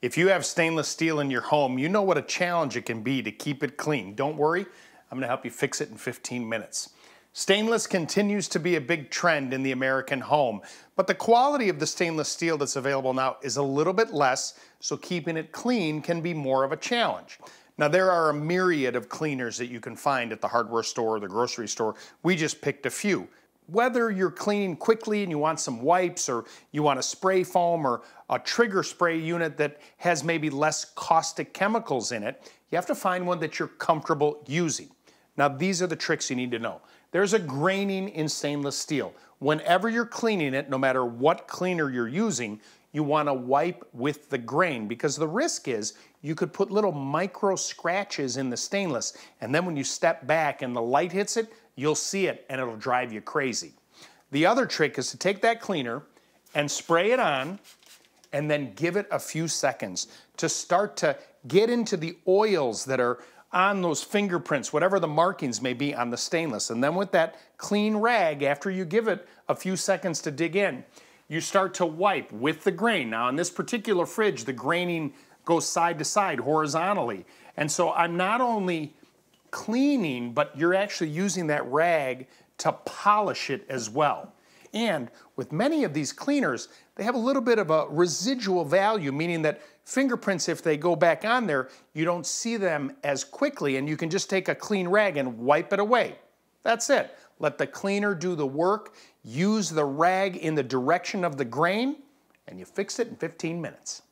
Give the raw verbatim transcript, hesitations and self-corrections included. If you have stainless steel in your home, you know what a challenge it can be to keep it clean. Don't worry, I'm going to help you fix it in fifteen minutes. Stainless continues to be a big trend in the American home, but the quality of the stainless steel that's available now is a little bit less, so keeping it clean can be more of a challenge. Now, there are a myriad of cleaners that you can find at the hardware store or the grocery store. We just picked a few. Whether you're cleaning quickly and you want some wipes, or you want a spray foam or a trigger spray unit that has maybe less caustic chemicals in it, you have to find one that you're comfortable using. Now, these are the tricks you need to know. There's a graining in stainless steel. Whenever you're cleaning it, no matter what cleaner you're using, you want to wipe with the grain, because the risk is you could put little micro scratches in the stainless, and then when you step back and the light hits it, you'll see it and it'll drive you crazy. The other trick is to take that cleaner and spray it on, and then give it a few seconds to start to get into the oils that are on those fingerprints, whatever the markings may be on the stainless. And then with that clean rag, after you give it a few seconds to dig in, you start to wipe with the grain. Now, in this particular fridge, the graining goes side to side horizontally. And so I'm not only cleaning, but you're actually using that rag to polish it as well. And with many of these cleaners, they have a little bit of a residual value, meaning that fingerprints, if they go back on there, you don't see them as quickly, and you can just take a clean rag and wipe it away. That's it. Let the cleaner do the work, use the rag in the direction of the grain, and you fix it in fifteen minutes.